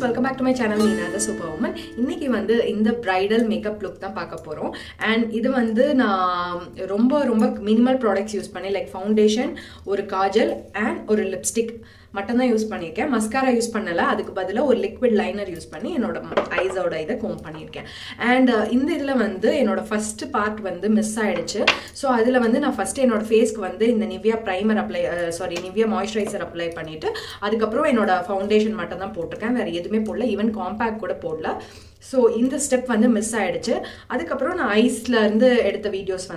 friends, welcome back to my channel Meena The Superwoman. Today we are the bridal makeup look and this is ரொம்ப minimal products use like foundation, ஒரு kajal and ஒரு lipstick. I use mascara, use liquid liner, use eyes out and in first part miss so first face Nivea primer apply Nivea moisturizer apply pannite foundation even compact so this step miss ayiduchu eyes videos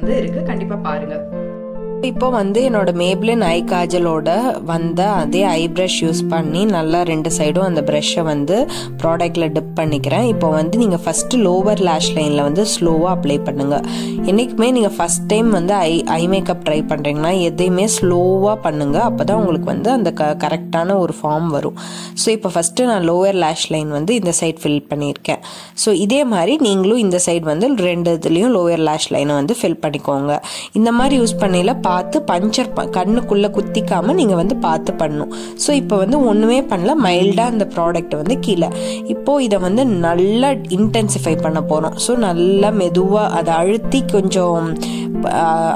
இப்போ வந்து என்னோட Maybelline ஐ காஜலோட வந்த அதே ஐ brush use பண்ணி நல்லா ரெண்டு சைடும் அந்த பிரஷ்ஷை வந்து ப்ராடக்ட்ல டிப் பண்ணிக்கிறேன். இப்போ வந்து நீங்க ஃபர்ஸ்ட் லோவர் லாஷ் லைன்ல வந்து ஸ்லோவா அப்ளை பண்ணுங்க. என்னைக்குமே நீங்க ஃபர்ஸ்ட் டைம் வந்து ஐ மேக்கப் ட்ரை பண்றீங்கன்னா எதையுமே ஸ்லோவா பண்ணுங்க. அப்பதான் உங்களுக்கு வந்து அந்த கரெக்ட்டான ஒரு ஃபார்ம் வரும். சோ இப்போ ஃபர்ஸ்ட் நான் லோவர் லாஷ் லைன் வந்து இந்த சைடு ஃபில் பண்ணியிருக்கேன். சோ இதே மாதிரி நீங்களும் இந்த சைடு வந்து ரெண்டு இதுலயும் லோவர் லாஷ் லைனை வந்து ஃபில் பண்ணிக்கோங்க. இந்த மாதிரி யூஸ் பண்ணல பாத்து பஞ்சர் கண்ணுக்குள்ள குத்திக்காம நீங்க வந்து பாத்து பண்ணனும். சோ இப்போ வந்து ஒண்ணுமே பண்ணல மைல்டா அந்த ப்ராடக்ட் வந்து கீழ. இப்போ இத வந்து நல்லா இன்டென்சிஃபை பண்ண போறோம். சோ நல்லா மெதுவா அத அழுத்தி கொஞ்சம்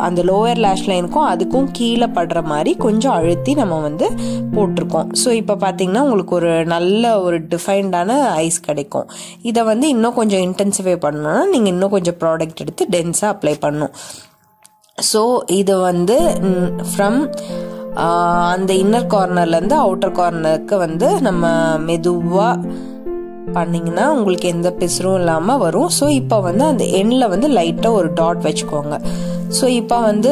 அந்த லோயர் லாஷ் லைனுக்கும் அதுக்கும் கீழ படுற மாதிரி கொஞ்சம் அழுத்தி நம்ம வந்து போட்டுறோம். சோ இப்போ பாத்தீங்கன்னா உங்களுக்கு ஒரு நல்ல ஒரு டிஃபைன்டான ஐஸ் கிடைக்கும். இத வந்து இன்னும் கொஞ்சம் இன்டென்சிஃபை பண்ணனும்னா நீங்க இன்னும் கொஞ்சம் ப்ராடக்ட் எடுத்து டென்ஸா அப்ளை பண்ணனும். So, this is from the inner corner to the outer corner. We will பண்ணீங்கன்னா உங்களுக்கு எந்த பிசுறும் இல்லாம வரும். சோ இப்போ வந்து அந்த எண்ட்ல வந்து லைட்டா ஒரு டாட் வெச்சுக்கோங்க. சோ இப்போ வந்து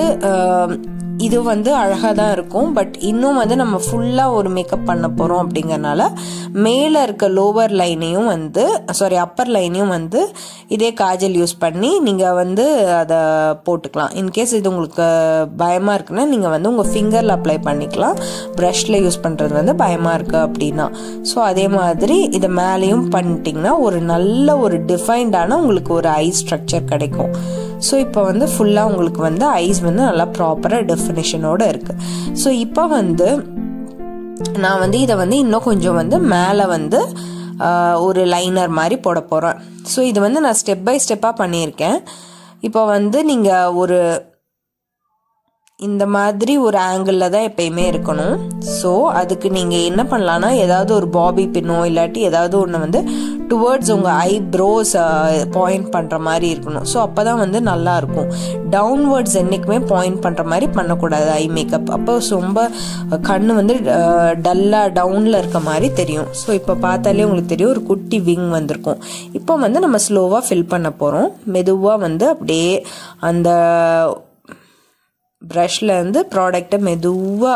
இது வந்து அழகா தான் இருக்கும். பட் இன்னும் வந்து நம்ம ஃபுல்லா ஒரு மேக்கப் பண்ண போறோம் அப்படிங்கறனால மேல இருக்க லோவர் லைனையும் வந்து அப்பர் லைனையும் வந்து இதே காஜல் யூஸ் பண்ணி நீங்க வந்து அத போட்டுக்கலாம். இன் கேஸ் இது உங்களுக்கு பயமா இருக்குன்னா நீங்க வந்து உங்க ஃபிங்கர்ல அப்ளை பண்ணிக்கலாம். பிரஷ்ல யூஸ் பண்றது வந்து பயமா இருக்கு அப்படினா சோ அதே மாதிரி இத மேலையும் பண்ணிட்டீங்கன்னா ஒரு நல்ல ஒரு டிஃபைன்டான உங்களுக்கு ஒரு ஐ ஸ்ட்ரக்சர் கிடைக்கும். சோ இப்போ வந்து ஃபுல்லா உங்களுக்கு வந்து ஐஸ் வந்து நல்லா ப்ராப்பரா definition ஓட இருக்கு. சோ இப்போ வந்து நான் வந்து இத வந்து இன்னும் கொஞ்சம் வந்து மேல வந்து ஒரு லைனர் மாதிரி போட போறேன். சோ இது வந்து நான் ஸ்டெப் பை ஸ்டெப்பா பண்ணியிருக்கேன். இப்போ வந்து நீங்க ஒரு இந்த மாதிரி ஒரு ஆங்கிள்ல தான் எப்பயுமே இருக்கணும். சோ அதுக்கு நீங்க என்ன பண்ணலாம்னா ஏதாவது ஒரு பாபி பின்னோ இல்லாட்டி ஏதாவது ஒண்ணு வந்து டுவர்ட்ஸ் உங்க ஐப்ரோஸ் பாயிண்ட் பண்ற மாதிரி இருக்கணும். சோ அப்பதான் வந்து நல்லா இருக்கும். டவுன்வர்ட்ஸ் என்னைக்குமே பாயிண்ட் பண்ற மாதிரி பண்ணக்கூடாது ஐ மேக்கப். அப்போ ரொம்ப கண்ணு வந்து டல்லா டவுன்ல இருக்க மாதிரி தெரியும். ஸோ இப்போ பார்த்தாலே உங்களுக்கு தெரியும் ஒரு குட்டி விங் வந்திருக்கும். இப்போ வந்து நம்ம ஸ்லோவா ஃபில் பண்ண போறோம். மெதுவா வந்து அப்படியே அந்த ப்ரஷ்ல இருந்து ப்ராடக்டை மெதுவா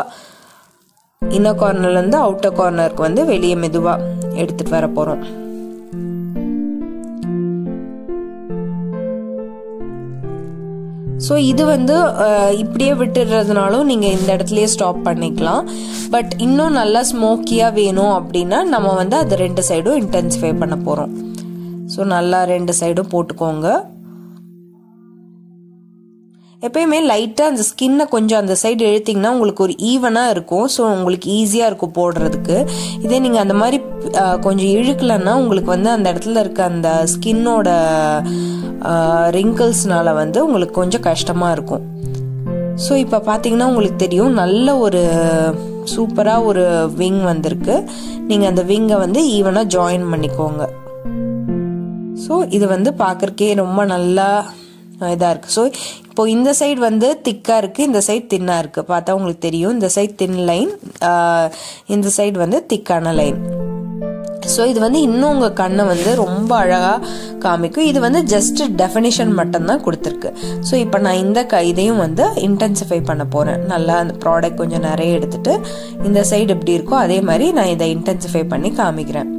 இன்னர் கார்னர்ல இருந்து அவுட்டர் கார்னருக்கு வந்து வெளியே மெதுவா எடுத்துட்டு வர போறோம். சோ இது வந்து இப்படியே விட்டுறதுனாலும் நீங்க இந்த இடத்துலயே ஸ்டாப் பண்ணிக்கலாம். பட் இன்னும் நல்லா ஸ்மோக்கியா வேணும் அப்படின்னா நம்ம வந்து அது ரெண்டு சைடும் இன்டென்சிஃபை பண்ண போறோம். சோ நல்லா ரெண்டு சைடும் போட்டுக்கோங்க. எப்பயுமே லைட்டா அந்த ஸ்கின்னை கொஞ்சம் அந்த சைடு எழுத்திங்கன்னா உங்களுக்கு ஒரு ஈவனா இருக்கும். ஸோ உங்களுக்கு ஈஸியா இருக்கும் போடுறதுக்கு. இதே நீங்க அந்த மாதிரி கொஞ்சம் இழுக்கலன்னா உங்களுக்கு வந்து அந்த இடத்துல இருக்க அந்த ஸ்கின்னோட ரிங்கிள்ஸ்னால வந்து உங்களுக்கு கொஞ்சம் கஷ்டமா இருக்கும். ஸோ இப்போ பார்த்தீங்கன்னா உங்களுக்கு தெரியும் நல்ல ஒரு சூப்பரா ஒரு விங் வந்திருக்கு. நீங்க அந்த விங்கை வந்து ஈவனா ஜாயின் பண்ணிக்கோங்க. ஸோ இது வந்து பார்க்கறக்கே ரொம்ப நல்லா இதா இருக்கு. ஸோ இப்போ இந்த சைடு வந்து திக்கா இருக்கு, இந்த சைடு தின்னா இருக்கு. பார்த்தா உங்களுக்கு தெரியும் இந்த சைடு தின் லைன், இந்த சைடு வந்து திக்கான லைன். ஸோ இது வந்து இன்னும் உங்க கண்ணை வந்து ரொம்ப அழகா காமிக்கும். இது வந்து ஜஸ்ட் டெஃபினிஷன் மட்டும்தான் கொடுத்துருக்கு. ஸோ இப்போ நான் இந்த இதையும் வந்து இன்டென்சிஃபை பண்ண போறேன். நல்லா அந்த ப்ராடக்ட் கொஞ்சம் நிறைய எடுத்துட்டு இந்த சைடு எப்படி இருக்கோ அதே மாதிரி நான் இதை இன்டென்சிஃபை பண்ணி காமிக்கிறேன்.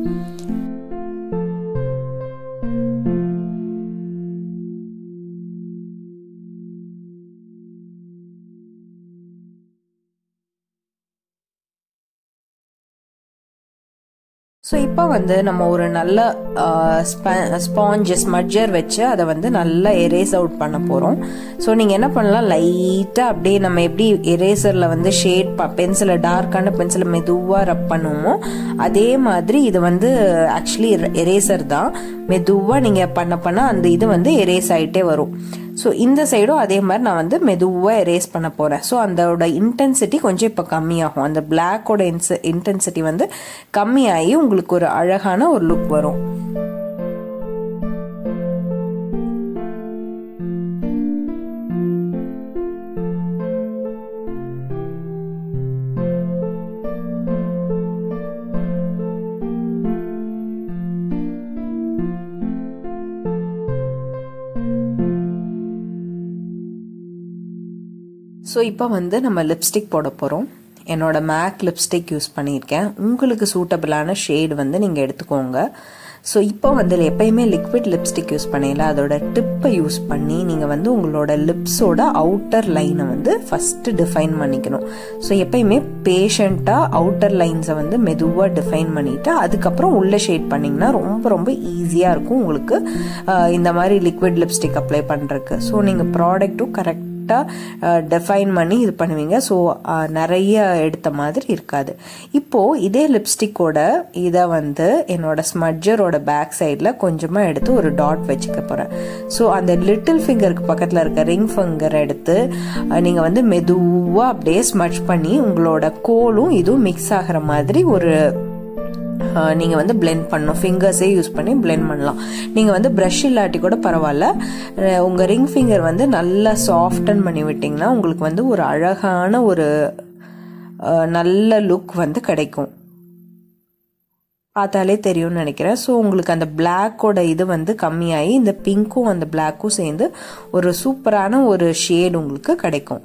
So இப்போ வந்து நம்ம ஒரு நல்ல ஸ்பாஞ்ச் ஸ்மட்ஜர் வெச்சு அத வந்து நல்லா எரேஸ் அவுட் பண்ண போறோம். சோ நீங்க என்ன பண்ணலாம், லைட்டா அப்படியே நம்ம எப்படி எரேசர்ல வந்து ஷேட் பென்சில டார்க்கான பென்சில மெதுவா ரப் பண்ணுமோ அதே மாதிரி இது வந்து एक्चुअली எரேசர் தான். மெதுவா நீங்க பண்ண பண்ண அந்த இது வந்து எரேஸ் ஆயிட்டே வரும். So இந்த சைடும் அதே மாதிரி நான் வந்து மெதுவா எரேஸ் பண்ண போறேன். சோ அதோட இன்டென்சிட்டி கொஞ்சம் இப்ப கம்மியாகும். அந்த black ஓட இன்டென்சிட்டி வந்து கம்மியாகி உங்களுக்கு ஒரு அழகான ஒரு லுக் வரும். So இப்போ வந்து நம்ம லிப்ஸ்டிக் போட போறோம். என்னோட MAC லிப்ஸ்டிக் யூஸ் பண்ணியிருக்கேன். உங்களுக்கு சூட்டபிளான ஷேட் வந்து நீங்க எடுத்துக்கோங்க. சோ இப்போ வந்து எப்பயுமே லிக்விட் லிப்ஸ்டிக் யூஸ் பண்ணல, அதோட டிப்பை யூஸ் பண்ணி நீங்க வந்து உங்களோட லிப்ஸோட அவுட்டர் லைனை வந்து ஃபர்ஸ்ட் டிஃபைன் பண்ணிக்கணும். சோ எப்பயுமே பேஷண்டா அவுட்டர் லைன்ஸை வந்து மெதுவா டிஃபைன் பண்ணிட்டு அதுக்கப்புறம் உள்ள ஷேட் பண்ணீங்கன்னா ரொம்ப ரொம்ப ஈஸியா இருக்கும் உங்களுக்கு இந்த மாதிரி லிக்விட் லிப்ஸ்டிக் அப்ளை பண்றதுக்கு. சோ நீங்க ப்ராடக்ட்டும் கரெக்ட் டிஃபைன் பண்ணி இது பண்ணுவீங்க. சோ நிறைய எடுத்த மாதிரி இருக்காது. இப்போ இதே லிப்ஸ்டிக்கோட இதை வந்து என்னோட ஸ்மட்ஜரோட பேக் சைடில் கொஞ்சமாக எடுத்து ஒரு டாட் வச்சுக்க போகிறேன். ஸோ அந்த லிட்டில் ஃபிங்கருக்கு பக்கத்தில் இருக்க ரிங் ஃபிங்கர் எடுத்து நீங்கள் வந்து மெதுவாக அப்படியே ஸ்மட்ச் பண்ணி உங்களோட கோலும் இதுவும் மிக்ஸ் ஆகிற மாதிரி ஒரு நீங்க வந்து blend பண்ணணும். ஃபிங்கர்ஸே யூஸ் பண்ணி blend பண்ணலாம். நீங்க வந்து பிரஷ் இல்லாட்டி கூட பரவாயில்ல. உங்க ரிங் ஃபிங்கர் வந்து நல்லா சாஃப்டன் பண்ணி விட்டீங்கன்னா உங்களுக்கு வந்து ஒரு அழகான ஒரு நல்ல லுக் வந்து கிடைக்கும். பார்த்தாலே தெரியும்னு நினைக்கிறேன். ஸோ உங்களுக்கு அந்த பிளாக்கோட இது வந்து கம்மியாகி இந்த பிங்க்கும் அந்த பிளாக்கும் சேர்ந்து ஒரு சூப்பரான ஒரு ஷேட் உங்களுக்கு கிடைக்கும்.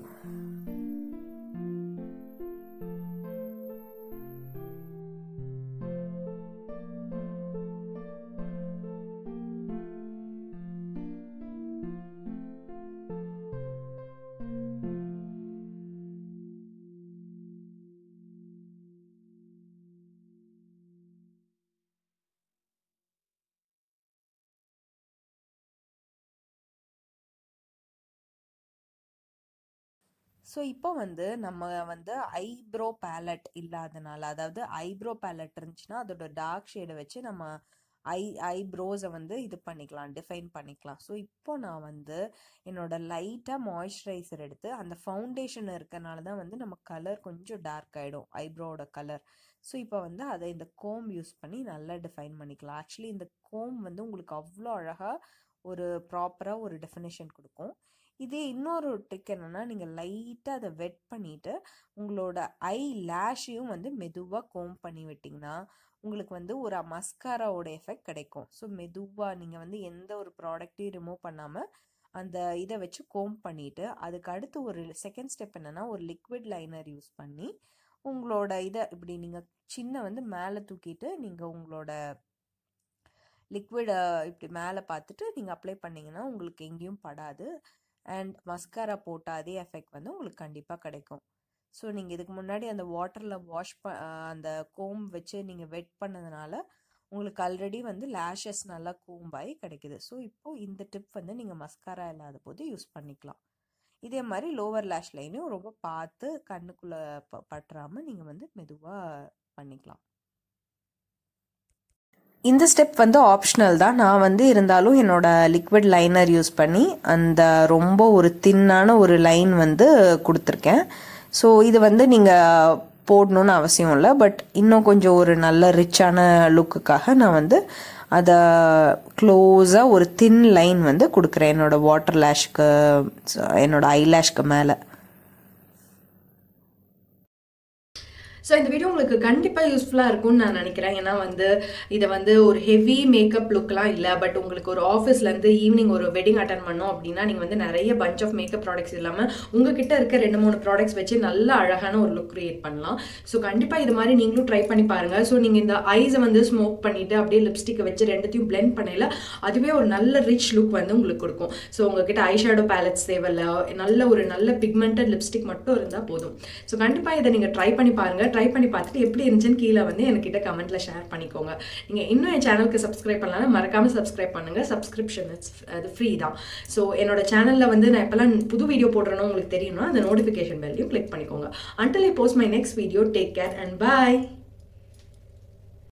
ஸோ இப்போ வந்து நம்ம வந்து ஐப்ரோ பேலட் இல்லாதனால, அதாவது ஐப்ரோ பேலட் இருந்துச்சுன்னா அதோட டார்க் ஷேடை வச்சு நம்ம ஐப்ரோஸை வந்து இது பண்ணிக்கலாம், டிஃபைன் பண்ணிக்கலாம். ஸோ இப்போ நான் வந்து என்னோட லைட்டாக மாய்ஸ்சரைசர் எடுத்து அந்த ஃபவுண்டேஷன் இருக்கனால தான் வந்து நம்ம கலர் கொஞ்சம் டார்க் ஆகிடும் ஐப்ரோவோட கலர். ஸோ இப்போ வந்து அதை இந்த கோம் யூஸ் பண்ணி நல்லா டிஃபைன் பண்ணிக்கலாம். ஆக்சுவலி இந்த கோம் வந்து உங்களுக்கு அவ்வளோ அழகாக ஒரு ப்ராப்பராக ஒரு டெஃபினேஷன் கொடுக்கும். இதே இன்னொரு ட்ரிக் என்னன்னா, நீங்க லைட்டா அதை வெட் பண்ணிட்டு உங்களோட ஐ லேஷையும் வந்து மெதுவா கோம் பண்ணி விட்டீங்கன்னா உங்களுக்கு வந்து ஒரு மஸ்காராவோட எஃபெக்ட் கிடைக்கும். ஸோ மெதுவா நீங்க வந்து எந்த ஒரு ப்ராடக்டையும் ரிமூவ் பண்ணாம அந்த இதை வச்சு கோம் பண்ணிட்டு அதுக்கு அடுத்து ஒரு செகண்ட் ஸ்டெப் என்னன்னா, ஒரு லிக்விட் லைனர் யூஸ் பண்ணி உங்களோட இதை இப்படி நீங்க சின்ன வந்து மேலே தூக்கிட்டு நீங்க உங்களோட லிக்விட இப்படி மேலே பார்த்துட்டு நீங்க அப்ளை பண்ணீங்கன்னா உங்களுக்கு எங்கேயும் படாது. அண்ட் மஸ்காரா போட்டால் அதே எஃபெக்ட் வந்து உங்களுக்கு கண்டிப்பாக கிடைக்கும். ஸோ நீங்கள் இதுக்கு முன்னாடி அந்த வாட்டரில் வாஷ் அந்த கோம் வச்சு நீங்கள் வெட் பண்ணதுனால உங்களுக்கு ஆல்ரெடி வந்து லேஷஸ் நல்லா கோம்பாகி கிடைக்குது. ஸோ இப்போது இந்த டிப் வந்து நீங்கள் மஸ்காரா இல்லாத போது யூஸ் பண்ணிக்கலாம். இதே மாதிரி லோவர் லேஷ் லைனையும் ரொம்ப பார்த்து கண்ணுக்குள்ளே பட்டுறாமல் நீங்கள் வந்து மெதுவாக பண்ணிக்கலாம். இந்த ஸ்டெப் வந்து ஆப்ஷனல் தான். நான் வந்து இருந்தாலும் என்னோட லிக்விட் லைனர் யூஸ் பண்ணி அந்த ரொம்ப ஒரு தின்னான ஒரு லைன் வந்து கொடுத்துருக்கேன். ஸோ இது வந்து நீங்கள் போடணுன்னு அவசியம் இல்லை. பட் இன்னும் கொஞ்சம் ஒரு நல்ல ரிச்சான லுக்குக்காக நான் வந்து அதை க்ளோஸாக ஒரு தின் லைன் வந்து கொடுக்குறேன் என்னோட வாட்டர் லேஷ்க்கு, என்னோட ஐ லேஷ்க்கு மேலே. ஸோ இந்த வீடியோ உங்களுக்கு கண்டிப்பாக யூஸ்ஃபுல்லாக இருக்கும்னு நான் நினைக்கிறேன். ஏன்னா வந்து இதை வந்து ஒரு ஹெவி மேக்கப் லுக்லாம் இல்லை, பட் உங்களுக்கு ஒரு ஆஃபீஸ்லேருந்து ஈவினிங் ஒரு வெட்டிங் அட்டன் பண்ணோம் அப்படின்னா நீங்கள் வந்து நிறைய பஞ்ச் ஆஃப் மேக்கப் ப்ராடக்ட்ஸ் இல்லாமல் உங்ககிட்ட இருக்க 2-3 ப்ராடக்ட்ஸ் வச்சு நல்ல அழகான ஒரு லுக் க்ரியேட் பண்ணலாம். ஸோ கண்டிப்பாக இது மாதிரி நீங்களும் ட்ரை பண்ணி பாருங்கள். ஸோ நீங்கள் இந்த ஐஸை வந்து ஸ்மோக் பண்ணிவிட்டு அப்படியே லிப்ஸ்டிக்கை வச்சு ரெண்டுத்தையும் பிளெண்ட் பண்ணல அதுவே ஒரு நல்ல ரிச் லுக் வந்து உங்களுக்கு கொடுக்கும். ஸோ உங்ககிட்ட ஐ ஷேடோ பேலட்ஸ் தேவையில்ல, நல்ல ஒரு நல்ல பிக்மெண்டட் லிப்ஸ்டிக் மட்டும் இருந்தால் போதும். ஸோ கண்டிப்பாக இதை நீங்கள் ட்ரை பண்ணி பாருங்கள். try பண்ணி பார்த்துட்டு எப்படி இருந்துன்னு கீழ வந்து எனக்கிட்ட கமெண்ட்ல ஷேர் பண்ணிக்கோங்க நீங்க இன்னும் இந்த சேனலுக்கு சப்ஸ்கிரைப் பண்ணலனா மறக்காம சப்ஸ்கிரைப் பண்ணுங்க subscription அது ஃப்ரீ தான் சோ என்னோட சேனல்ல வந்து நான் எப்பலாம் புது வீடியோ போடுறேனோ உங்களுக்கு தெரியும்னா அந்த நோட்டிஃபிகேஷன் பெல்லையும் கிளிக் பண்ணிக்கோங்க until I post my next video take care and bye